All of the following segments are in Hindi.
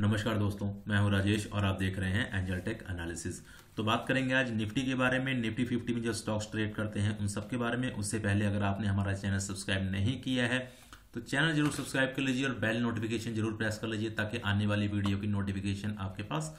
नमस्कार दोस्तों, मैं हूं राजेश और आप देख रहे हैं एंजल टेक एनालिसिस। तो बात करेंगे आज निफ्टी के बारे में। निफ्टी 50 में जो स्टॉक्स ट्रेड करते हैं उन सब के बारे में। उससे पहले अगर आपने हमारा चैनल सब्सक्राइब नहीं किया है तो चैनल जरूर सब्सक्राइब कर लीजिए और बेल नोटिफिकेशन जरूर प्रेस कर लीजिए ताकि आने वाली वीडियो की नोटिफिकेशन आपके पास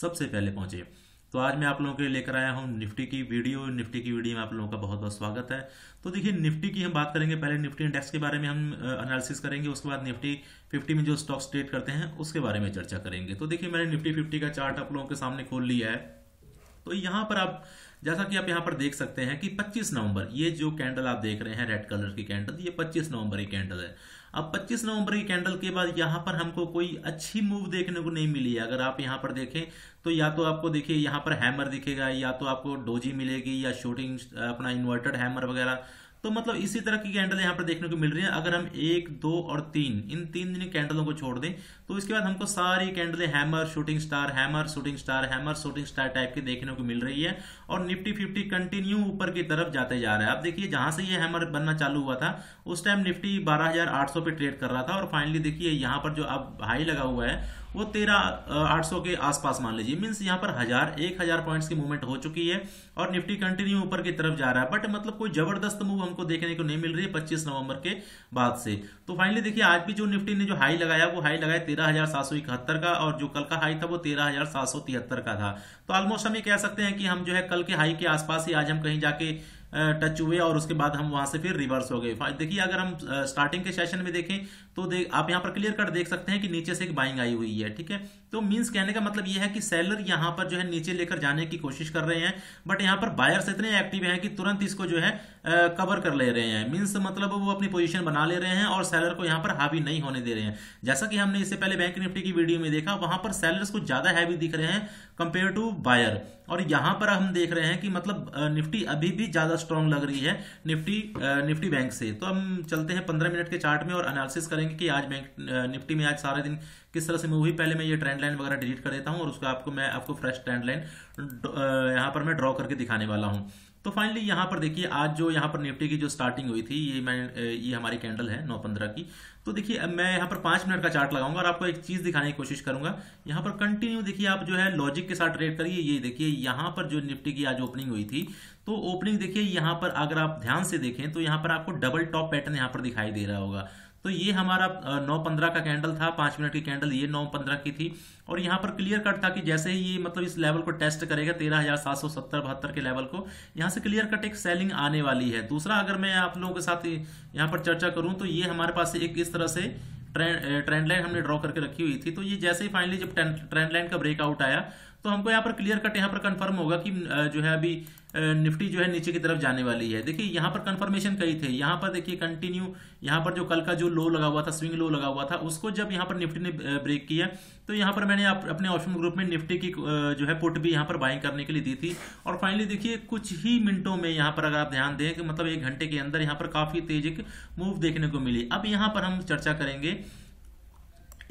सबसे पहले पहुंचे। तो आज मैं आप लोगों के लिए लेकर आया हूं निफ्टी की वीडियो। निफ्टी की वीडियो में आप लोगों का बहुत बहुत स्वागत है। तो देखिए, निफ्टी की हम बात करेंगे, पहले निफ्टी इंडेक्स के बारे में हम एनालिसिस करेंगे, उसके बाद निफ्टी 50 में जो स्टॉक्स ट्रेड करते हैं उसके बारे में चर्चा करेंगे। तो देखिए, मैंने निफ्टी 50 का चार्ट आप लोगों के सामने खोल लिया है। तो यहाँ पर आप, जैसा कि आप यहाँ पर देख सकते हैं कि 25 नवंबर ये जो कैंडल आप देख रहे हैं रेड कलर की कैंडल, ये 25 नवंबर की कैंडल है। अब 25 नवंबर की कैंडल के बाद यहाँ पर हमको कोई अच्छी मूव देखने को नहीं मिली है। अगर आप यहाँ पर देखें तो या तो आपको देखिए यहाँ पर हैमर दिखेगा, या तो आपको डोजी मिलेगी, या शूटिंग अपना इन्वर्टेड हैमर वगैरह। तो मतलब इसी तरह की कैंडल यहाँ पर देखने को मिल रही है। अगर हम 1, 2 और 3 इन 3 कैंडलों को छोड़ दें तो इसके बाद हमको सारी कैंडलें hammer, shooting star, hammer, shooting star, hammer, shooting star type के देखने को मिल रही है और निफ्टी 50 कंटिन्यू ऊपर की तरफ जाते जा रहा है। आप देखिए, जहां से ये हैमर बनना चालू हुआ था उस टाइम निफ्टी 12,800 पे ट्रेड कर रहा था और फाइनली देखिए यहाँ पर जो अब हाई लगा हुआ है वो 13,800 के आसपास मान लीजिए। मीन्स यहाँ पर 1,000 पॉइंट्स की मूवमेंट हो चुकी है और निफ्टी कंटिन्यू ऊपर की तरफ जा रहा है। बट मतलब कोई जबरदस्त मूव हमको देखने को नहीं मिल रही है 25 नवंबर के बाद से। तो फाइनली देखिए, आज भी जो निफ्टी ने जो हाई लगाया वो हाई लगाया 13,771 का और जो कल का हाई था वो 13,773 का था। तो ऑलमोस्ट हम ये कह सकते हैं कि हम जो है कल के हाई के आसपास ही आज हम कहीं जाके टच हुए और उसके बाद हम वहां से फिर रिवर्स हो गए। देखिए, अगर हम स्टार्टिंग के सेशन में देखें तो आप यहां पर क्लियर कट देख सकते हैं कि नीचे से एक बाइंग आई हुई है। ठीक है, तो मींस कहने का मतलब यह है कि सेलर यहां पर जो है नीचे लेकर जाने की कोशिश कर रहे हैं, बट यहां पर बायर्स इतने एक्टिव हैं कि तुरंत इसको जो है कवर कर ले रहे हैं। मींस मतलब वो अपनी पोजीशन बना ले रहे हैं और सेलर को यहां पर हावी नहीं होने दे रहे हैं। जैसा कि हमने इससे पहले बैंक निफ्टी की वीडियो में देखा, वहां पर सेलर्स को ज्यादा हैवी दिख रहे हैं कंपेयर टू बायर। और यहां पर हम देख रहे हैं कि मतलब निफ्टी अभी भी ज्यादा स्ट्रांग लग रही है निफ्टी बैंक से। तो हम चलते हैं 15 मिनट के चार्ट में और एनालिसिस करेंगे कि आज बैंक निफ्टी में आज सारे दिन किस तरह से मूव हुई। पहले मैं ये ट्रेंड लाइन वगैरह डिलीट कर देता हूं और उसका आपको फ्रेश ट्रेंड लाइन यहां पर मैं ड्रॉ करके दिखाने वाला हूं। तो फाइनली यहाँ पर देखिए, आज जो यहाँ पर निफ्टी की जो स्टार्टिंग हुई थी, ये हमारी कैंडल है 9:15 की। तो देखिए, मैं यहाँ पर 5 मिनट का चार्ट लगाऊंगा और आपको एक चीज दिखाने की कोशिश करूंगा। यहाँ पर कंटिन्यू देखिए, आप जो है लॉजिक के साथ ट्रेड करिए। ये देखिए, यहाँ पर जो निफ्टी की आज ओपनिंग हुई थी, तो ओपनिंग देखिए यहाँ पर अगर आप ध्यान से देखें तो यहाँ पर आपको डबल टॉप पैटर्न यहाँ पर दिखाई दे रहा होगा। तो ये हमारा 9:15 का कैंडल था, 5 मिनट की कैंडल, ये 9:15 की थी। और यहाँ पर क्लियर कट था कि जैसे ही ये मतलब इस लेवल को टेस्ट करेगा 13,772 के लेवल को, यहाँ से क्लियर कट एक सेलिंग आने वाली है। दूसरा, अगर मैं आप लोगों के साथ यहाँ पर चर्चा करूँ तो ये हमारे पास एक इस तरह से ट्रेंड लाइन हमने ड्रॉ करके रखी हुई थी। तो ये जैसे ही फाइनली जब ट्रेंड लाइन का ब्रेकआउट आया तो हमको यहाँ पर क्लियर कट यहाँ पर कंफर्म होगा कि जो है अभी निफ्टी जो है नीचे की तरफ जाने वाली है। देखिए, यहाँ पर कंफर्मेशन कई थे। यहाँ पर देखिए कंटिन्यू यहाँ पर जो कल का जो लो लगा हुआ था, स्विंग लो लगा हुआ था, उसको जब यहाँ पर निफ्टी ने ब्रेक किया तो यहाँ पर मैंने अपने ऑप्शन ग्रुप में निफ्टी की जो है पुट भी यहाँ पर बाइंग करने के लिए दी थी। और फाइनली देखिए, कुछ ही मिनटों में यहाँ पर अगर आप ध्यान दें कि मतलब 1 घंटे के अंदर यहाँ पर काफी तेज एक मूव देखने को मिली। अब यहाँ पर हम चर्चा करेंगे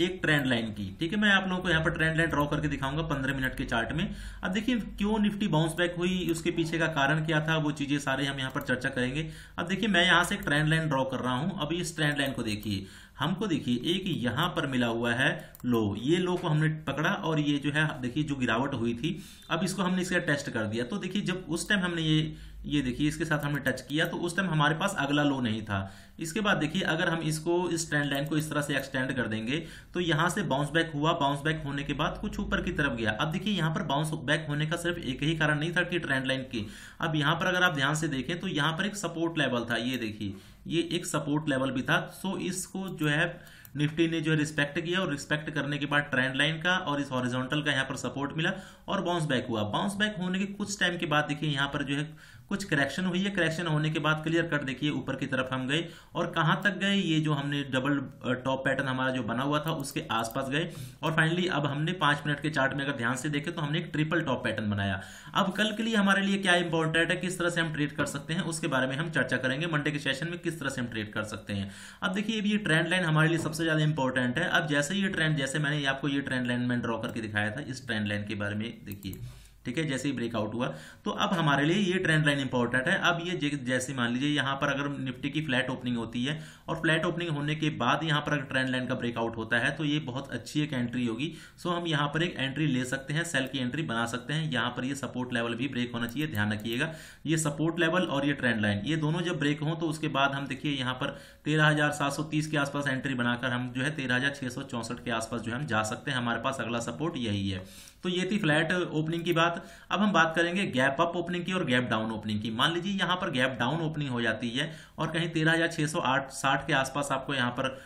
एक ट्रेंड लाइन की। ठीक है, मैं आप लोगों को यहाँ पर ट्रेंड लाइन ड्रॉ करके दिखाऊंगा 15 मिनट के चार्ट में। अब देखिए, क्यों निफ्टी बाउंस बैक हुई, उसके पीछे का कारण क्या था, वो चीजें सारे हम यहाँ पर चर्चा करेंगे। अब देखिए, मैं यहाँ से एक ट्रेंड लाइन ड्रॉ कर रहा हूँ। अब इस ट्रेंड लाइन को देखिए, हमको देखिए एक यहाँ पर मिला हुआ है लो, ये लो को हमने पकड़ा और ये जो है देखिए जो गिरावट हुई थी, अब इसको हमने इसका टेस्ट कर दिया। तो देखिए, जब उस टाइम हमने ये देखिए इसके साथ हमने टच किया तो उस टाइम हमारे पास अगला लो नहीं था। इसके बाद देखिए, अगर हम इसको इस ट्रेंड लाइन को इस तरह से एक्सटेंड कर देंगे तो यहाँ से बाउंस बैक हुआ, बाउंस बैक होने के बाद कुछ ऊपर की तरफ गया। अब देखिए, यहाँ पर बाउंस बैक होने का सिर्फ एक ही कारण नहीं था कि ट्रेंड लाइन की। अब यहाँ पर अगर आप ध्यान से देखें तो यहाँ पर एक सपोर्ट लेवल था, ये देखिए ये एक सपोर्ट लेवल भी था। सो इसको जो है निफ्टी ने जो है रिस्पेक्ट किया और रिस्पेक्ट करने के बाद ट्रेंड लाइन का और इस हॉरिजॉन्टल का यहाँ पर सपोर्ट मिला और बाउंस बैक हुआ। बाउंस बैक होने के कुछ टाइम के बाद देखिए यहाँ पर जो है कुछ करेक्शन हुई है। करेक्शन होने के बाद क्लियर कट देखिए ऊपर की तरफ हम गए और कहाँ तक गए, ये जो हमने डबल टॉप पैटर्न हमारा जो बना हुआ था उसके आसपास गए। और फाइनली अब हमने 5 मिनट के चार्ट में अगर ध्यान से देखें तो हमने एक ट्रिपल टॉप पैटर्न बनाया। अब कल के लिए हमारे लिए क्या इंपॉर्टेंट है, किस तरह से हम ट्रेड कर सकते हैं, उसके बारे में हम चर्चा करेंगे। मंडे के सेशन में किस तरह से हम ट्रेड कर सकते हैं। अब देखिए, ये ट्रेंड लाइन हमारे लिए सबसे ज्यादा इंपॉर्टेंट है। अब जैसे ये ट्रेंड, जैसे मैंने आपको ये ट्रेंड लाइन में ड्रॉ करके दिखाया था, इस ट्रेंड लाइन के बारे में देखिए ठीक है, जैसे ही ब्रेकआउट हुआ तो अब हमारे लिए ये ट्रेंड लाइन इंपॉर्टेंट है। अब ये जैसे मान लीजिए यहाँ पर अगर निफ्टी की फ्लैट ओपनिंग होती है और फ्लैट ओपनिंग होने के बाद यहाँ पर अगर ट्रेंड लाइन का ब्रेकआउट होता है तो ये बहुत अच्छी एक एंट्री होगी। सो हम यहाँ पर एक एंट्री ले सकते हैं, सेल की एंट्री बना सकते हैं। यहाँ पर ये सपोर्ट लेवल भी ब्रेक होना चाहिए, ध्यान रखिएगा। ये सपोर्ट लेवल और ये ट्रेंड लाइन ये दोनों जब ब्रेक हों तो उसके बाद हम देखिए यहाँ पर 13,730 के आसपास एंट्री बनाकर हम जो है 13,664 के आसपास जो है हम जा सकते हैं। हमारे पास अगला सपोर्ट यही है। तो ये थी फ्लैट ओपनिंग की बात। अब हम बात करेंगे गैप अप ओपनिंग की और गैप डाउन ओपनिंग की। मान लीजिए यहाँ पर गैप डाउन ओपनिंग हो जाती है और कहीं 13,660 के आसपास आपको यहाँ पर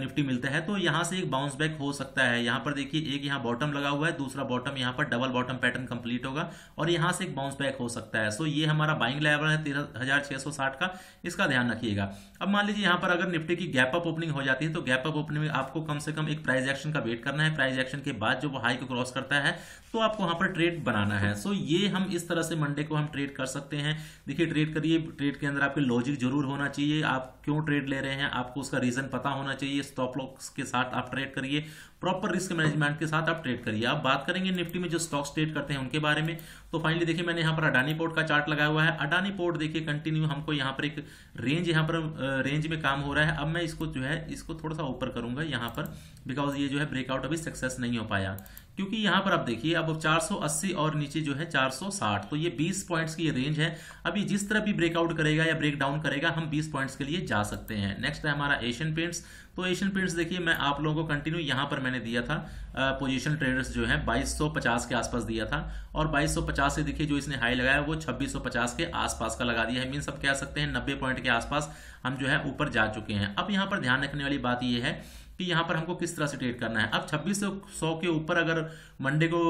निफ्टी मिलता है तो यहाँ से एक बाउंस बैक हो सकता है। यहाँ पर देखिए एक यहाँ बॉटम लगा हुआ है, दूसरा बॉटम यहाँ पर डबल बॉटम पैटर्न कंप्लीट होगा और यहाँ से एक बाउंस बैक हो सकता है। सो ये हमारा बाइंग लेवल है 13,660 का, इसका ध्यान रखिएगा। अब मान लीजिए यहाँ पर अगर निफ्टी की गैप अप ओपनिंग हो जाती है तो गैप अप ओपनिंग में आपको कम से कम एक प्राइस एक्शन का वेट करना है। प्राइस एक्शन के बाद जो वो हाई को क्रॉस करता है तो आपको वहाँ पर ट्रेड बनाना है। सो ये हम इस तरह से मंडे को हम ट्रेड कर सकते हैं। देखिए ट्रेड करिए, ट्रेड के अंदर आपके लॉजिक जरूर होना चाहिए। आप क्यों ट्रेड ले रहे हैं आपको उसका रीजन पता होना चाहिए। स्टॉप लॉस के साथ आप ट्रेड करिए, प्रॉपर रिस्क मैनेजमेंट के साथ आप ट्रेड करिए। आप बात करेंगे निफ्टी में जो स्टॉक्स ट्रेड करते हैं उनके बारे में। तो फाइनली देखिए मैंने यहाँ पर अडानी पोर्ट का चार्ट लगाया हुआ है। अडानी पोर्ट देखिए कंटिन्यू हमको यहाँ पर एक रेंज, यहाँ पर रेंज में काम हो रहा है। अब मैं इसको जो है इसको थोड़ा सा ऊपर करूंगा यहाँ पर, बिकॉज ये जो है ब्रेकआउट अभी सक्सेस नहीं हो पाया, क्योंकि यहाँ पर आप देखिए अब 480 और नीचे जो है 460, तो ये 20 पॉइंट्स की ये रेंज है। अभी जिस तरह भी ब्रेकआउट करेगा या ब्रेकडाउन करेगा हम 20 पॉइंट्स के लिए जा सकते हैं। नेक्स्ट है हमारा एशियन पेंट्स। तो एशियन पेंट्स देखिए मैं आप लोगों को कंटिन्यू यहाँ पर मैंने दिया था पोजीशन ट्रेडर्स जो है 2250 के आसपास दिया था और 2250 से देखिए जो इसने हाई लगाया वो 2650 के आसपास का लगा दिया है। मीन्स आप कह सकते हैं 90 पॉइंट के आसपास हम जो है ऊपर जा चुके हैं। अब यहाँ पर ध्यान रखने वाली बात ये है कि यहाँ पर हमको किस तरह से ट्रेड करना है। अब 2600 के ऊपर अगर मंडे को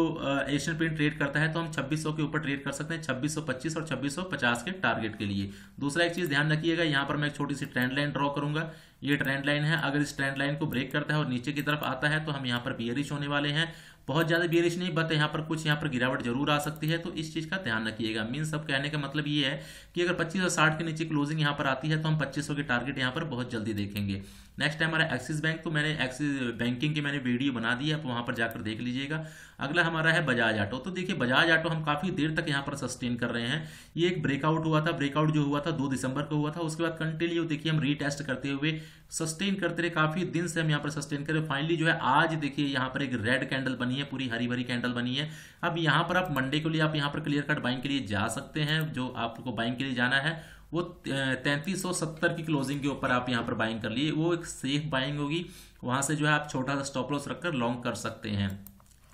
एशियन पेंट ट्रेड करता है तो हम 2600 के ऊपर ट्रेड कर सकते हैं 2625 और 2650 के टारगेट के लिए। दूसरा एक चीज़ ध्यान रखिएगा, यहाँ पर मैं एक छोटी सी ट्रेंड लाइन ड्रॉ करूंगा। ये ट्रेंड लाइन है, अगर इस ट्रेंड लाइन को ब्रेक करता है और नीचे की तरफ आता है तो हम यहाँ पर बियरिश होने वाले हैं। बहुत ज्यादा बियरिश नहीं, बट यहाँ पर कुछ यहाँ पर गिरावट जरूर आ सकती है, तो इस चीज का ध्यान रखिएगा। मीन्स सब कहने का मतलब ये है कि अगर 2560 के नीचे क्लोजिंग यहाँ पर आती है तो हम 2500 के टारगेट यहाँ पर बहुत जल्दी देखेंगे। नेक्स्ट है हमारा एक्सिस बैंक। तो मैंने एक्सिस बैंकिंग की मैंने वीडियो बना दी है, आप वहाँ पर जाकर देख लीजिएगा। अगला हमारा है बजाज ऑटो। तो देखिए बजाज ऑटो हम काफी देर तक यहाँ पर सस्टेन कर रहे हैं। ये एक ब्रेकआउट हुआ था, ब्रेकआउट जो हुआ था 2 दिसंबर को हुआ था, उसके बाद कंटिन्यू देखिए हम रीटेस्ट करते हुए सस्टेन करते रहे, काफी दिन से हम यहाँ पर सस्टेन कर रहे हैं। फाइनली जो है आज देखिए यहाँ पर एक रेड कैंडल बनी है, पूरी हरी भरी कैंडल बनी है। अब यहाँ पर आप मंडे के लिए आप यहाँ पर क्लियर कट बाइंग के लिए जा सकते हैं। जो आपको बाइंग के लिए जाना है वो 3370 की क्लोजिंग के ऊपर आप यहाँ पर बाइंग कर लिए, वो एक सेफ बाइंग होगी। वहां से जो है आप छोटा सा स्टॉप लॉस रखकर लॉन्ग कर सकते हैं।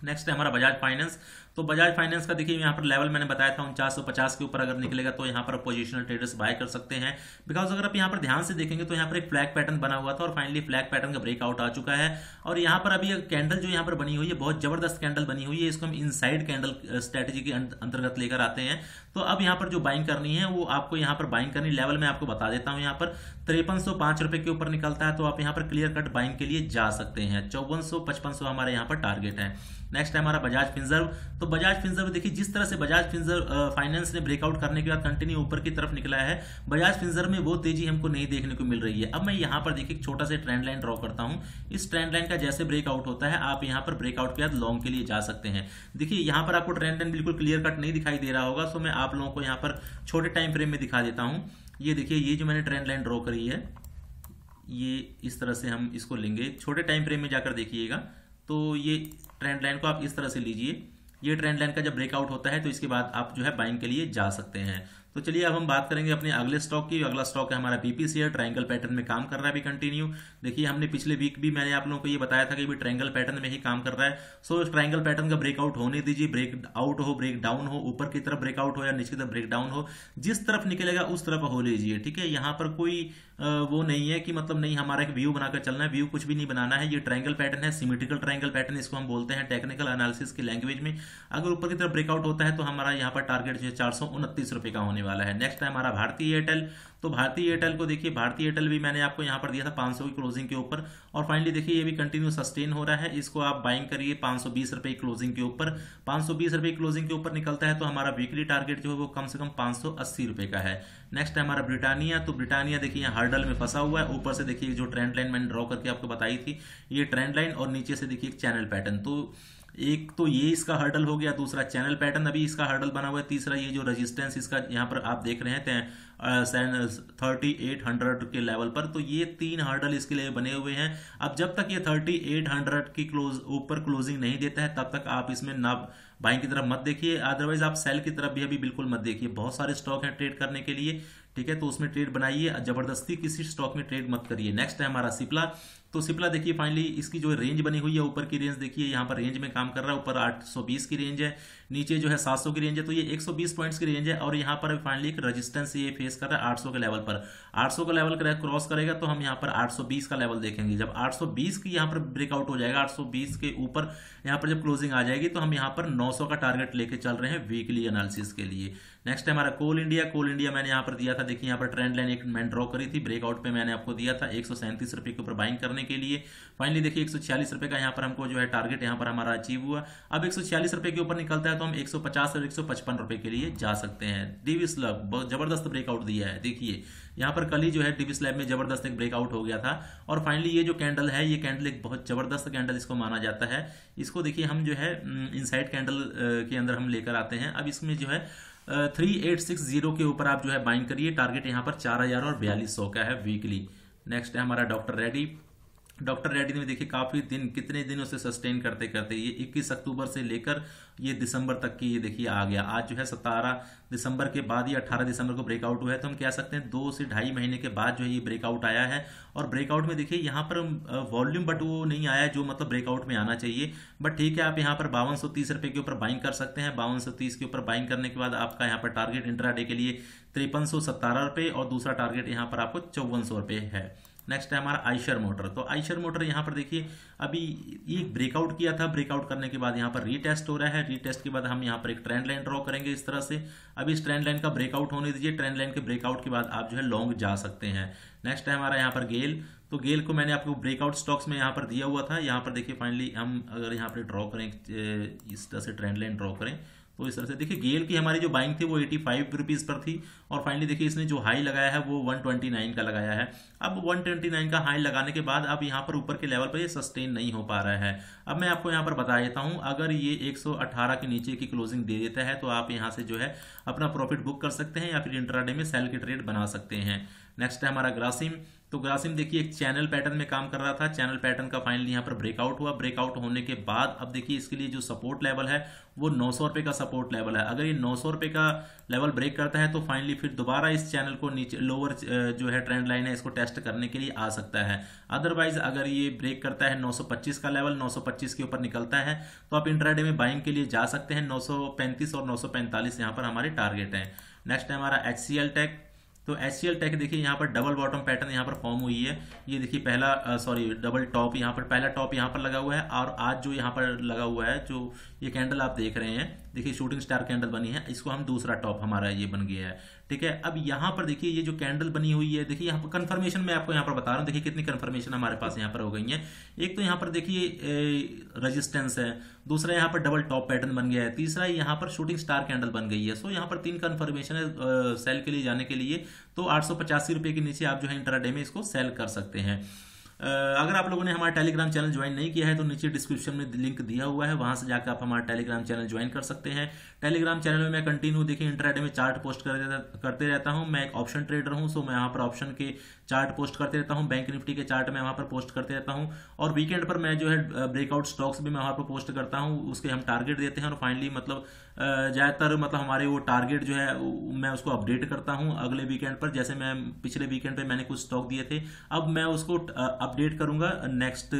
नेक्स्ट है हमारा बजाज फाइनेंस। तो बजाज फाइनेंस का देखिए यहाँ पर लेवल मैंने बताया था 4950 के ऊपर अगर निकलेगा तो यहाँ पर पोजीशनल ट्रेडर्स बाय कर सकते हैं। बिकॉज अगर आप यहाँ पर ध्यान से देखेंगे तो यहाँ पर एक फ्लैग पैटर्न बना हुआ था और फाइनली फ्लैग पैटर्न का ब्रेकआउट आ चुका है और यहाँ पर अभी कैंडल जो यहाँ पर बनी हुई है बहुत जबरदस्त कैंडल बनी हुई है। इसको हम इनसाइड कैंडल स्ट्रेटेजी के अंतर्गत लेकर आते हैं। तो अब यहाँ पर जो बाइंग करनी है वो आपको यहाँ पर बाइंग करनी, लेवल मैं आपको बता देता हूँ। यहाँ पर 5305 रुपये के ऊपर निकलता है तो आप यहाँ पर क्लियर कट बाइंग के लिए जा सकते हैं। 5400-5500 हमारे यहाँ पर टारगेट है। नेक्स्ट है हमारा बजाज फिनसर्व। तो बजाज फिनसर्व देखिए जिस तरह से बजाज फिनसर्व फाइनेंस ने ब्रेकआउट करने के बाद कंटिन्यू ऊपर की तरफ निकला है, बजाज फिनसर्व में वो तेजी हमको नहीं देखने को मिल रही है। अब मैं यहाँ पर देखिए छोटा सा ट्रेंड लाइन ड्रॉ करता हूँ। इस ट्रेंड लाइन का जैसे ब्रेकआउट होता है आप यहाँ पर ब्रेकआउट के बाद लॉन्ग के लिए जा सकते हैं। देखिए यहाँ पर आपको ट्रेंड लाइन बिल्कुल क्लियर कट नहीं दिखाई दे रहा होगा, सो मैं आप लोगों को यहाँ पर छोटे टाइम फ्रेम में दिखा देता हूँ। ये देखिए ये जो मैंने ट्रेंड लाइन ड्रॉ करी है ये इस तरह से हम इसको लेंगे, छोटे टाइम फ्रेम में जाकर देखिएगा। तो ये ट्रेंड लाइन को आप इस तरह से लीजिए, ये ट्रेंड लाइन का जब ब्रेकआउट होता है तो इसके बाद आप जो है बाइंग के लिए जा सकते हैं। तो चलिए अब हम बात करेंगे अपने अगले स्टॉक की। अगला स्टॉक है हमारा बीपीसी है, ट्रायंगल पैटर्न में काम कर रहा है अभी कंटिन्यू। देखिए हमने पिछले वीक भी मैंने आप लोगों को ये बताया था कि भी ट्रायंगल पैटर्न में ही काम कर रहा है। सो ट्रायंगल पैटर्न का ब्रेकआउट होने दीजिए, ब्रेकआउट हो ब्रेकडाउन हो, ऊपर की तरफ ब्रेकआउट हो या नीचे की तरफ ब्रेकडाउन हो, जिस तरफ निकलेगा उस तरफ हो लीजिए। ठीक है, यहाँ पर कोई वो नहीं है कि मतलब नहीं हमारा एक व्यू बनाकर चलना है, व्यू कुछ भी नहीं बनाना है। ये ट्रायंगल पैटर्न है, सिमेट्रिकल ट्रायंगल पैटर्न इसको हम बोलते हैं टेक्निकल एनालिसिस की लैंग्वेज में। अगर ऊपर की तरफ ब्रेकआउट होता है तो हमारा यहाँ पर टारगेट जो है 429 रुपये का होने वाला है। नेक्स्ट है हमारा भारती एयरटेल। तो भारती एयरटेल को देखिए, भारती एयरटेल भी मैंने आपको यहाँ पर दिया था 500 की क्लोजिंग के ऊपर और फाइनली देखिए ये भी कंटिन्यू सस्टेन हो रहा है। इसको आप बाइंग करिए 520 रुपये क्लोजिंग के ऊपर। 520 रुपये क्लोजिंग के ऊपर निकलता है तो हमारा वीकली टारगेट जो है वो कम से कम 580 रुपये का है। नेक्स्ट है हमारा ब्रिटानिया। तो ब्रिटानिया देखिए यहाँ हर्डल में फंसा हुआ है। ऊपर से देखिए जो ट्रेंड लाइन मैंने ड्रॉ करके आपको बताई थी, ये ट्रेंड लाइन और नीचे से देखिए एक चैनल पैटर्न। तो एक तो ये इसका हर्डल हो गया, दूसरा चैनल पैटर्न अभी इसका हर्डल बना हुआ है, तीसरा ये जो रेजिस्टेंस इसका यहाँ पर आप देख रहे हैं 3800 के लेवल पर, तो ये तीन हर्डल इसके लिए बने हुए हैं। अब जब तक ये 3800 की ऊपर क्लोजिंग नहीं देता है तब तक आप इसमें ना बाइंग की तरफ मत देखिए, अदरवाइज आप सेल की तरफ भी अभी बिल्कुल मत देखिए। बहुत सारे स्टॉक हैं ट्रेड करने के लिए, ठीक है, तो उसमें ट्रेड बनाइए, जबरदस्ती किसी स्टॉक में ट्रेड मत करिए। नेक्स्ट है हमारा सिप्ला। तो सिप्ला देखिए फाइनली इसकी जो रेंज बनी हुई है, ऊपर की रेंज देखिए यहाँ पर रेंज में काम कर रहा है, ऊपर 820 की रेंज है, नीचे जो है 700 की रेंज है, तो ये 120 पॉइंट्स की रेंज है और यहाँ पर फाइनली एक रजिस्टेंस ये फेस कर रहा है 800 के लेवल पर। 800 का लेवल क्रॉस करेगा तो हम यहाँ पर 820 का लेवल देखेंगे। जब 820 की यहाँ पर ब्रेकआउट हो जाएगा, 820 के ऊपर यहाँ पर जब क्लोजिंग आ जाएगी तो हम यहाँ पर 900 का टारगेट लेके चल रहे हैं वीकली एनालिसिस के लिए। नेक्स्ट है हमारा कोल इंडिया। कोल इंडिया मैंने यहाँ पर दिया था, देखिए यहाँ पर ट्रेंड लाइन एक मैंने ड्रॉ करी थी, ब्रेकआउट पे मैंने आपको दिया था 137 रुपये के ऊपर बाइंग करने के लिए। फाइनली देखिए 146 रुपये का यहाँ पर हमको जो है टारगेट यहाँ पर हमारा अचीव हुआ। अब 146 रुपये के ऊपर निकलता है तो हम 150 और 155 रुपये के लिए जा सकते हैं। डिविस्लैब बहुत जबरदस्त ब्रेकआउट दिया है, देखिए यहाँ पर कल ही जो है डिविस्लैब में जबरदस्त एक ब्रेकआउट हो गया था और फाइनली ये जो कैंडल है, ये कैंडल एक बहुत जबरदस्त कैंडल इसको माना जाता है। इसको देखिए हम जो है इनसाइड कैंडल के अंदर हम लेकर आते हैं। अब इसमें जो है 3860 के ऊपर आप जो है बाइंग करिए, टारगेट यहाँ पर 4000 और 4200 का है वीकली। नेक्स्ट है हमारा डॉक्टर रेड्डी। डॉक्टर रेड्डी में देखिए काफ़ी दिन, कितने दिनों से सस्टेन करते करते ये 21 अक्टूबर से लेकर ये दिसंबर तक की ये देखिए आ गया। आज जो है 17 दिसंबर के बाद या 18 दिसंबर को ब्रेकआउट हुआ है, तो हम कह सकते हैं 2 से ढाई महीने के बाद जो है ये ब्रेकआउट आया है। और ब्रेकआउट में देखिए यहाँ पर वॉल्यूम बट वो नहीं आया जो मतलब ब्रेकआउट में आना चाहिए, बट ठीक है, आप यहाँ पर 5230 रुपये के ऊपर बाइंग कर सकते हैं। 5230 के ऊपर बाइंग करने के बाद आपका यहाँ पर टारगेट इंट्राडे के लिए 5317 रुपये और दूसरा टारगेट यहाँ पर आपको 5400 रुपये है। नेक्स्ट है हमारा आइशर मोटर। तो आइशर मोटर यहाँ पर देखिए अभी एक ब्रेकआउट किया था, ब्रेकआउट करने के बाद यहाँ पर रीटेस्ट हो रहा है, रीटेस्ट के बाद हम यहाँ पर एक ट्रेंड लाइन ड्रॉ करेंगे इस तरह से। अभी इस ट्रेंड लाइन का ब्रेकआउट होने दीजिए, ट्रेंड लाइन के ब्रेकआउट के बाद आप जो है लॉन्ग जा सकते हैं। नेक्स्ट है हमारा यहाँ पर गेल। तो गेल को मैंने आपको ब्रेकआउट स्टॉक्स में यहाँ पर दिया हुआ था, यहाँ पर देखिए फाइनली हम अगर यहाँ पर ड्रॉ करें इस तरह से ट्रेंड लाइन ड्रॉ करें तो इस तरह से देखिए गेल की हमारी जो बाइंग थी वो 85 रुपीज़ पर थी और फाइनली देखिए इसने जो हाई लगाया है वो 129 का लगाया है। अब 129 का हाई लगाने के बाद अब यहाँ पर ऊपर के लेवल पर ये सस्टेन नहीं हो पा रहा है। अब मैं आपको यहाँ पर बता देता हूँ, अगर ये 118 के नीचे की क्लोजिंग दे देता है तो आप यहाँ से जो है अपना प्रॉफिट बुक कर सकते हैं या फिर इंट्राडे में सेल के ट्रेड बना सकते हैं। नेक्स्ट है हमारा ग्रासिम। तो ग्रासिम देखिए एक चैनल पैटर्न में काम कर रहा था, चैनल पैटर्न का फाइनली यहाँ पर ब्रेकआउट हुआ, ब्रेकआउट होने के बाद अब देखिए इसके लिए जो सपोर्ट लेवल है वो 900 रुपये का सपोर्ट लेवल है। अगर ये 900 रुपये का लेवल ब्रेक करता है तो फाइनली फिर दोबारा इस चैनल को नीचे लोअर जो है ट्रेंड लाइन है इसको टेस्ट करने के लिए आ सकता है। अदरवाइज अगर ये ब्रेक करता है 925 का लेवल, 925 के ऊपर निकलता है तो आप इंट्राडे में बाइंग के लिए जा सकते हैं। 935 और 945 यहाँ पर हमारे टारगेट हैं। नेक्स्ट है हमारा HCL टेक। तो HCL टेक देखिए यहाँ पर डबल बॉटम पैटर्न यहाँ पर फॉर्म हुई है, ये देखिए डबल टॉप यहाँ पर पहला टॉप यहाँ पर लगा हुआ है और आज जो यहाँ पर लगा हुआ है जो ये कैंडल आप देख रहे हैं, देखिए शूटिंग स्टार कैंडल बनी है, इसको हम दूसरा टॉप हमारा ये बन गया है, ठीक है। अब यहाँ पर देखिए ये जो कैंडल बनी हुई है, देखिए यहाँ पर कन्फर्मेशन मैं आपको यहाँ पर बता रहा हूँ, देखिए कितनी कन्फर्मेशन हमारे पास यहाँ पर हो गई है। एक तो यहाँ पर देखिए रजिस्टेंस है, दूसरा यहाँ पर डबल टॉप पैटर्न बन गया है, तीसरा यहाँ पर शूटिंग स्टार कैंडल बन गई है। सो यहाँ पर 3 कन्फर्मेशन है सेल के लिए जाने के लिए, तो 885 रुपये के नीचे आप जो है इंट्राडे में इसको सेल कर सकते हैं। अगर आप लोगों ने हमारा टेलीग्राम चैनल ज्वाइन नहीं किया है तो नीचे डिस्क्रिप्शन में लिंक दिया हुआ है, वहां से जाकर आप हमारा टेलीग्राम चैनल ज्वाइन कर सकते हैं। टेलीग्राम चैनल में मैं कंटिन्यू देखिए इंट्राडे में चार्ट पोस्ट करते रहता हूं। मैं एक ऑप्शन ट्रेडर हूं, सो मैं वहां पर ऑप्शन के चार्ट पोस्ट करते रहता हूं, बैंक निफ्टी के चार्ट में वहां पर पोस्ट करते रहता हूँ और वीकेंड पर मैं जो है ब्रेकआउट स्टॉक्स भी मैं वहाँ पर पोस्ट करता हूँ, उसके हम टारगेट देते हैं और फाइनली मतलब ज़्यादातर मतलब हमारे वो टारगेट जो है मैं उसको अपडेट करता हूँ अगले वीकेंड पर। जैसे मैं पिछले वीकेंड पे मैंने कुछ स्टॉक दिए थे, अब मैं उसको अपडेट करूँगा नेक्स्ट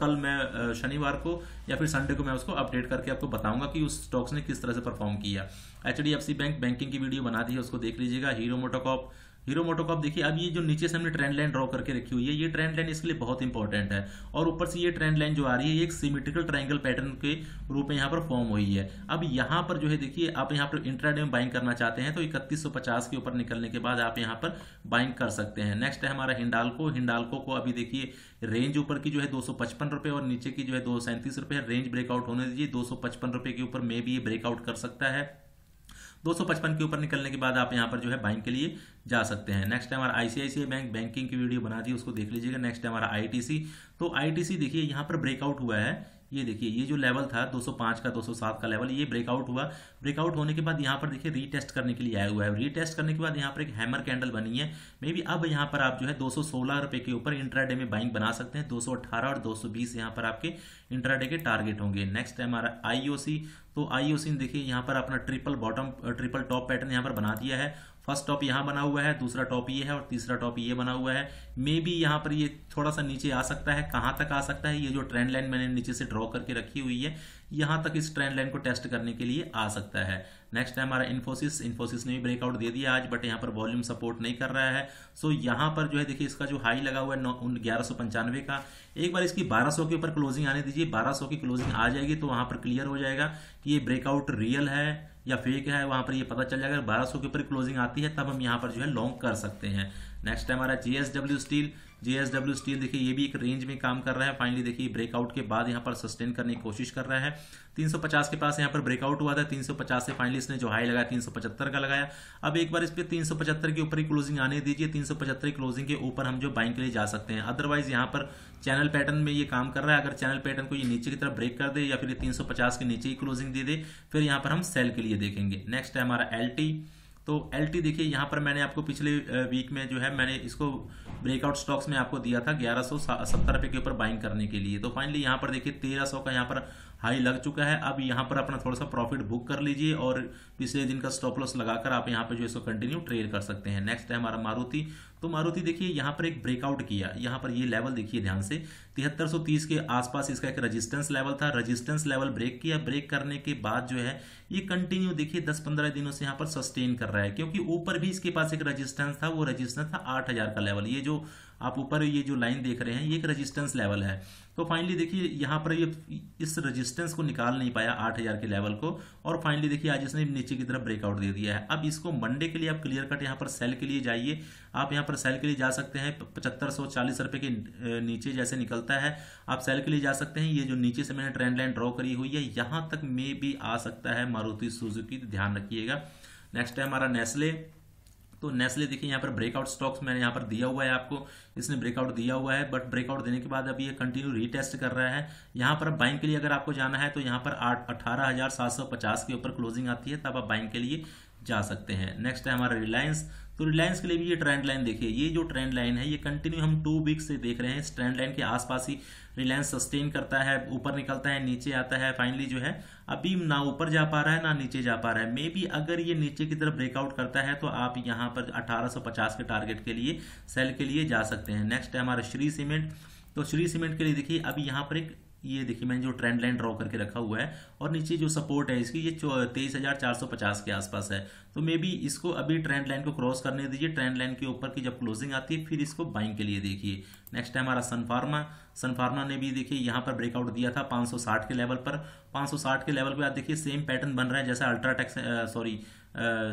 कल मैं शनिवार को या फिर संडे को मैं उसको अपडेट करके आपको बताऊँगा कि उस स्टॉक्स ने किस तरह से परफॉर्म किया। HDFC बैंक बैंकिंग की वीडियो बना दी है, उसको देख लीजिएगा। हीरो मोटोकॉप देखिए अब ये जो नीचे से हमने ट्रेंड लाइन ड्रॉ करके रखी हुई है, ये ट्रेंड लाइन इसके लिए बहुत इंपॉर्टेंट है और ऊपर से ये ट्रेंड लाइन जो आ रही है ये एक सिमेट्रिकल ट्रायंगल पैटर्न के रूप में यहाँ पर फॉर्म हुई है। अब यहाँ पर जो है देखिए आप यहाँ पर इंट्राडे में बाइंग करना चाहते हैं तो 3150 के ऊपर निकलने के बाद आप यहाँ पर बाइंग कर सकते हैं। नेक्स्ट है हमारा हिंडाल्को। हिंडाल्को को अभी देखिए रेंज ऊपर की जो है 255 रुपये और नीचे की जो है 237 रुपये, रेंज ब्रेकआउट होने दीजिए। 255 रुपये के ऊपर मे भी ये ब्रेकआउट कर सकता है, 255 के ऊपर निकलने के बाद आप यहाँ पर जो है बाइंग के लिए जा सकते हैं। नेक्स्ट है हमारा ICICI बैंक बैंकिंग की वीडियो बना दी, उसको देख लीजिएगा। नेक्स्ट है हमारा ITC। तो ITC देखिए यहाँ पर ब्रेकआउट हुआ है, ये देखिए ये जो लेवल था 205 का 207 का लेवल, ये ब्रेकआउट हुआ। ब्रेकआउट होने के बाद यहाँ पर देखिए रीटेस्ट करने के लिए आया हुआ है। रीटेस्ट करने के बाद यहाँ पर एक हैमर कैंडल बनी है। मे बी अब यहाँ पर आप जो है 216 रुपए के ऊपर इंट्राडे में बाइंग बना सकते हैं। 218 और 220 यहाँ पर आपके इंट्राडे के टारगेट होंगे। नेक्स्ट है हमारा आईओसी। तो आईओसी ने देखिए यहाँ पर अपना ट्रिपल टॉप पैटर्न यहाँ पर बना दिया है। फर्स्ट टॉप यहाँ बना हुआ है, दूसरा टॉप ये है और तीसरा टॉप ये बना हुआ है। मे बी यहाँ पर ये थोड़ा सा नीचे आ सकता है। कहाँ तक आ सकता है? ये जो ट्रेंड लाइन मैंने नीचे से ड्रॉ करके रखी हुई है, यहाँ तक इस ट्रेंड लाइन को टेस्ट करने के लिए आ सकता है। नेक्स्ट है हमारा इन्फोसिस। इन्फोसिस ने भी ब्रेकआउट दे दिया आज, बट यहाँ पर वॉल्यूम सपोर्ट नहीं कर रहा है। सो यहाँ पर जो है देखिए इसका जो हाई लगा हुआ है 1195 का, एक बार इसकी 1200 के ऊपर क्लोजिंग आने दीजिए। 1200 की क्लोजिंग आ जाएगी तो वहाँ पर क्लियर हो जाएगा कि ये ब्रेकआउट रियल है या फेक है। वहाँ पर ये पता चल जाएगा। 1200 के ऊपर क्लोजिंग आती है तब हम यहाँ पर जो है लॉन्ग कर सकते हैं। नेक्स्ट है हमारा जेएसडब्ल्यू स्टील। जेएसडब्ल्यू स्टील देखिए ये भी एक रेंज में काम कर रहा है। फाइनली देखिए ब्रेकआउट के बाद यहाँ पर सस्टेन करने की कोशिश कर रहा है। 350 के पास यहाँ पर ब्रेकआउट हुआ था। 350 से फाइनली इसने जो हाई लगाया 375 का लगाया। अब एक बार इस पर 375 के ऊपर ही क्लोजिंग आने दीजिए। 375 क्लोजिंग के ऊपर हम जो बाइंग के लिए जा सकते हैं। अदरवाइज यहाँ पर चैनल पैटर्न में ये काम कर रहा है। अगर चैनल पैटर्न को ये नीचे की तरफ ब्रेक कर दे या फिर 350 के नीचे ही क्लोजिंग दे दे, फिर यहाँ पर हम सेल के लिए देखेंगे। नेक्स्ट है हमारा एलटी। तो एलटी देखिए यहाँ पर मैंने आपको पिछले वीक में जो है मैंने इसको ब्रेकआउट स्टॉक्स में आपको दिया था 1170 रुपये के ऊपर बाइंग करने के लिए। तो फाइनली यहाँ पर देखिए 1300 का यहाँ पर हाई लग चुका है। अब यहाँ पर अपना थोड़ा सा प्रॉफिट बुक कर लीजिए और पिछले दिन का स्टॉप लॉस लगाकर आप यहाँ पर जो इसको कंटिन्यू ट्रेड कर सकते हैं। नेक्स्ट है हमारा मारुति। तो मारुति देखिए यहाँ पर एक ब्रेकआउट किया। यहाँ पर ये लेवल देखिए ध्यान से 7330 के आसपास इसका एक रेजिस्टेंस लेवल था। रेजिस्टेंस लेवल ब्रेक किया। ब्रेक करने के बाद जो है ये कंटिन्यू देखिए 10-15 दिनों से यहाँ पर सस्टेन कर रहा है, क्योंकि ऊपर भी इसके पास एक रजिस्टेंस था। वो रजिस्टेंस था 8000 का लेवल। ये जो आप ऊपर ये जो लाइन देख रहे हैं ये एक रजिस्टेंस लेवल है। तो फाइनली देखिए यहाँ पर ये इस रजिस्टेंस को निकाल नहीं पाया 8000 के लेवल को, और फाइनली देखिए आज इसने नीचे की तरफ ब्रेकआउट दे दिया है। अब इसको मंडे के लिए आप क्लियर कट यहाँ पर सेल के लिए जाइए। आप यहाँ पर सेल के लिए जा सकते हैं 7540 रुपये के नीचे जैसे निकलता है आप सेल के लिए जा सकते हैं। ये जो नीचे से मैंने ट्रेंड लाइन ड्रॉ करी हुई है यहाँ तक मे भी आ सकता है मारुति सुजुकी, ध्यान रखिएगा। नेक्स्ट है हमारा नेस्ले। तो नेस्ले देखिए यहाँ पर ब्रेकआउट स्टॉक्स मैंने यहाँ पर दिया हुआ है आपको। इसने ब्रेकआउट दिया हुआ है, बट ब्रेकआउट देने के बाद अब ये कंटिन्यू रीटेस्ट कर रहा है। यहाँ पर बाइंग के लिए अगर आपको जाना है तो यहाँ पर 18,750 के ऊपर क्लोजिंग आती है, तब आप बाइंग के लिए जा सकते हैं। नेक्स्ट है हमारा रिलायंस। तो रिलायंस के लिए भी ये ट्रेंड लाइन देखिए, ये जो ट्रेंड लाइन है ये कंटिन्यू हम 2 वीक से देख रहे हैं। इस ट्रेंड लाइन के आसपास ही रिलायंस सस्टेन करता है, ऊपर निकलता है, नीचे आता है। फाइनली जो है अभी ना ऊपर जा पा रहा है ना नीचे जा पा रहा है। मे बी अगर ये नीचे की तरफ ब्रेकआउट करता है तो आप यहाँ पर 1850 के टारगेट के लिए सेल के लिए जा सकते हैं। नेक्स्ट है हमारा श्री सीमेंट। तो श्री सीमेंट के लिए देखिए अभी यहाँ पर एक ये देखिए मैंने जो ट्रेंड लाइन ड्रॉ करके रखा हुआ है और नीचे जो सपोर्ट है इसकी ये 23,450 के आसपास है। तो मे बी इसको अभी ट्रेंड लाइन को क्रॉस करने दीजिए। ट्रेंड लाइन के ऊपर की जब क्लोजिंग आती है फिर इसको बाइंग के लिए देखिए। नेक्स्ट है हमारा सनफार्मा। सनफार्मा ने भी देखिए यहाँ पर ब्रेकआउट दिया था 560 के लेवल पर। 560 के लेवल पर आप देखिए सेम पैटर्न बन रहा है जैसा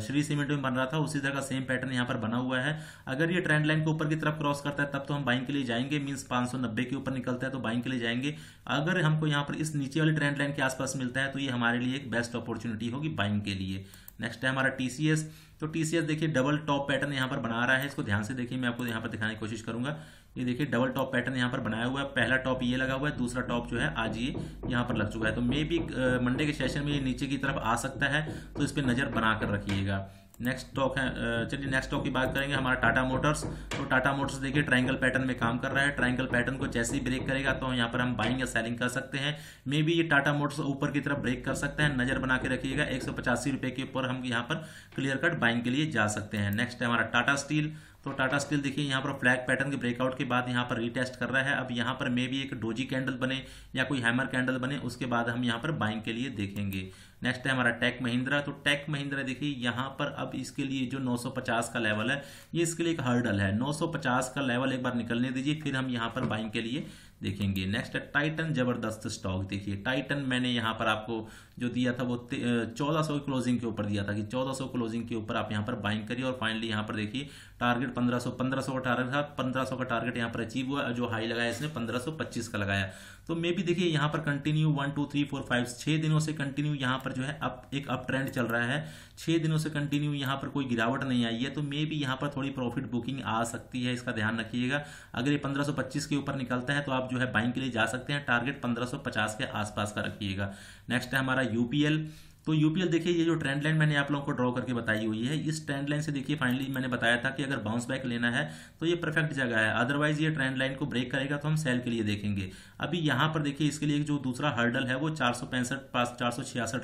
श्री सीमेंट में बन रहा था, उसी तरह का सेम पैटर्न यहाँ पर बना हुआ है। अगर ये ट्रेंड लाइन को ऊपर की तरफ क्रॉस करता है तब तो हम बाइंग के लिए जाएंगे, मींस 590 के ऊपर निकलता है तो बाइंग के लिए जाएंगे। अगर हमको यहाँ पर इस नीचे वाली ट्रेंड लाइन के आसपास मिलता है तो ये हमारे लिए एक बेस्ट अपॉर्चुनिटी होगी बाइंग के लिए। नेक्स्ट है हमारा टीसीएस। तो टीसीएस देखिए डबल टॉप पैटर्न यहाँ पर बना रहा है, इसको ध्यान से देखिए। मैं आपको यहाँ पर दिखाने की कोशिश करूंगा। ये देखिए डबल टॉप पैटर्न यहाँ पर बनाया हुआ है। पहला टॉप ये लगा हुआ है, दूसरा टॉप जो है आज ये यहाँ पर लग चुका है। तो मे बी मंडे के सेशन में ये नीचे की तरफ आ सकता है, तो इस पर नज़र बनाकर रखिएगा। नेक्स्ट स्टॉक है, चलिए नेक्स्ट स्टॉक की बात करेंगे हमारा टाटा मोटर्स। तो टाटा मोटर्स देखिए ट्रायंगल पैटर्न में काम कर रहा है। ट्रायंगल पैटर्न को जैसे ही ब्रेक करेगा तो यहाँ पर हम बाइंग या सेलिंग कर सकते हैं। मे बी ये टाटा मोटर्स ऊपर की तरफ ब्रेक कर सकता है, नज़र बना के रखिएगा। 185 रुपये के ऊपर हम यहाँ पर क्लियर कट बाइंग के लिए जा सकते हैं। नेक्स्ट है हमारा टाटा स्टील। तो टाटा स्टील देखिए यहाँ पर फ्लैग पैटर्न के ब्रेकआउट के बाद यहाँ पर रीटेस्ट कर रहा है। अब यहाँ पर मे बी एक डोजी कैंडल बने या कोई हैमर कैंडल बने, उसके बाद हम यहाँ पर बाइंग के लिए देखेंगे। नेक्स्ट है हमारा टेक महिंद्रा। तो टेक महिंद्रा देखिए यहाँ पर अब इसके लिए जो 950 का लेवल है ये इसके लिए एक हर्डल है। 950 का लेवल एक बार निकलने दीजिए, फिर हम यहाँ पर बाइंग के लिए देखेंगे। नेक्स्ट है टाइटन। जबरदस्त स्टॉक देखिए। टाइटन मैंने यहाँ पर आपको जो दिया था वो 1400 की क्लोजिंग के ऊपर दिया था कि 1400 क्लोजिंग के ऊपर आप यहाँ पर बाइंग करिए, और फाइनली यहाँ पर देखिए टारगेट 1500 का टारगेट था। 1500 का टारगेट यहाँ पर अचीव हुआ। जो हाई लगाया इसने 1525 का लगाया। तो मे भी देखिए यहाँ पर कंटिन्यू 1 2 3 4 5 6 दिनों से कंटिन्यू यहाँ पर जो है एक अप ट्रेंड चल रहा है। 6 दिनों से कंटिन्यू यहाँ पर कोई गिरावट नहीं आई है, तो मे भी यहाँ पर थोड़ी प्रॉफिट बुकिंग आ सकती है, इसका ध्यान रखिएगा। अगर ये 1525 के ऊपर निकलता है तो आप जो है बाइंग के लिए जा सकते हैं, टारगेट 1550 के आसपास का रखिएगा। नेक्स्ट है हमारा यूपीएल। तो यूपीएल देखिए ये जो ट्रेंड लाइन मैंने आप लोगों को ड्रॉ करके बताई हुई है, इस ट्रेंड लाइन से देखिए फाइनली मैंने बताया था कि अगर बाउंस बैक लेना है तो ये परफेक्ट जगह है, अदरवाइज ये ट्रेंड लाइन को ब्रेक करेगा तो हम सेल के लिए देखेंगे। अभी यहाँ पर देखिए इसके लिए जो दूसरा हर्डल है वो 465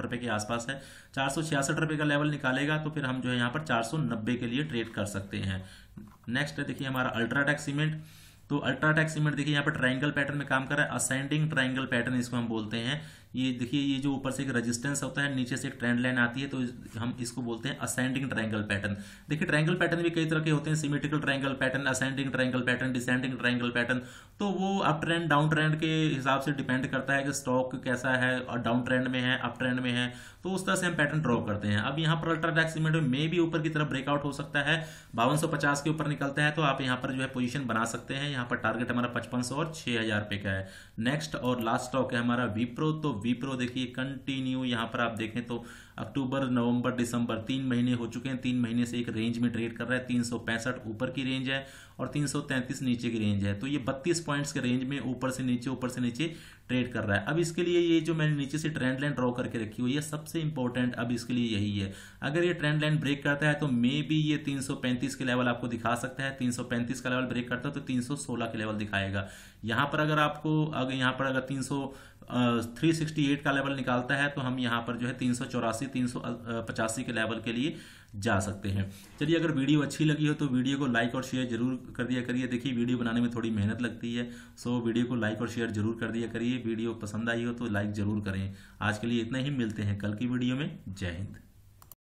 रुपए के आसपास है, 466 रुपए का लेवल निकालेगा तो फिर हम जो है यहाँ पर 490 के लिए ट्रेड कर सकते हैं। नेक्स्ट है देखिए हमारा अल्ट्राटेक सीमेंट। तो अल्ट्राटेक सीमेंट देखिए यहाँ पर ट्रायंगल पैटर्न में काम कर रहा है, असेंडिंग ट्रायंगल पैटर्न इसको हम बोलते हैं। ये देखिए ये जो ऊपर से एक रेजिस्टेंस होता है, नीचे से एक ट्रेंड लाइन आती है, तो हम इसको बोलते हैं असेंडिंग ट्रायंगल पैटर्न। देखिए ट्रायंगल पैटर्न भी कई तरह के होते हैं, symmetrical triangle pattern, ascending triangle pattern, descending triangle pattern. तो वो अप ट्रेंड डाउन ट्रेंड के हिसाब से डिपेंड करता है कि स्टॉक कैसा है और डाउन ट्रेंड में है, अप ट्रेंड में है, तो उस तरह से हम पैटर्न ड्रॉ करते हैं। अब यहाँ पर अल्ट्राटेक सीमेंट में भी ऊपर की तरफ ब्रेकआउट हो सकता है, 5250 के ऊपर निकलता है तो आप यहाँ पर जो है पोजिशन बना सकते हैं। यहाँ पर टारगेट हमारा 5500 और 6000 रुपए का है। नेक्स्ट और लास्ट स्टॉक है हमारा विप्रो। तो विप्रो देखिए कंटिन्यू यहाँ पर आप देखें तो अक्टूबर नवंबर दिसंबर 3 महीने हो चुके हैं, 3 महीने से एक रेंज में ट्रेड कर रहा है। 365 ऊपर की रेंज है और 333 नीचे की रेंज है, तो ये 32 पॉइंट्स के रेंज में ऊपर से नीचे ट्रेड कर रहा है। अब इसके लिए ये जो मैंने नीचे से ट्रेंड लाइन ड्रॉ करके रखी हुई है सबसे इंपॉर्टेंट अब इसके लिए यही है। अगर ये ट्रेंड लाइन ब्रेक करता है तो मे बी ये 335 के लेवल आपको दिखा सकता है, 335 का लेवल ब्रेक करता है तो 316 के लेवल दिखाएगा। यहाँ पर अगर आपको यहाँ पर 368 का लेवल निकालता है तो हम यहाँ पर जो है 385 के लेवल के लिए जा सकते हैं। चलिए अगर वीडियो अच्छी लगी हो तो वीडियो को लाइक और शेयर जरूर कर दिया करिए। देखिए वीडियो बनाने में थोड़ी मेहनत लगती है, सो वीडियो को लाइक और शेयर जरूर कर दिया करिए। वीडियो पसंद आई हो तो लाइक जरूर करें। आज के लिए इतना ही, मिलते हैं कल की वीडियो में। जय हिंद।